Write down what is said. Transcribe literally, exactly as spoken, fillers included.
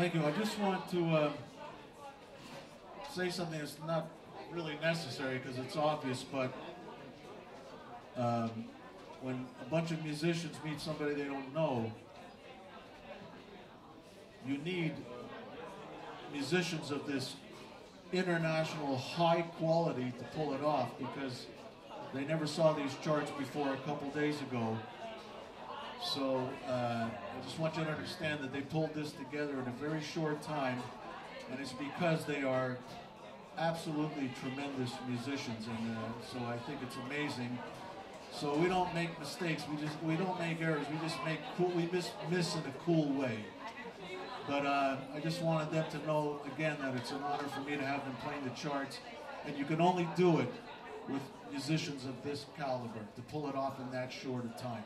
Thank you. I just want to uh, say something that's not really necessary because it's obvious, but um, when a bunch of musicians meet somebody they don't know, you need musicians of this international high quality to pull it off, because they never saw these charts before a couple days ago. So uh, I just want you to understand that they pulled this together in a very short time, and it's because they are absolutely tremendous musicians, and uh, so I think it's amazing. So we don't make mistakes. We just we don't make errors. We just make cool. We miss miss in a cool way. But uh, I just wanted them to know again that it's an honor for me to have them playing the charts, and you can only do it with musicians of this caliber to pull it off in that short a time.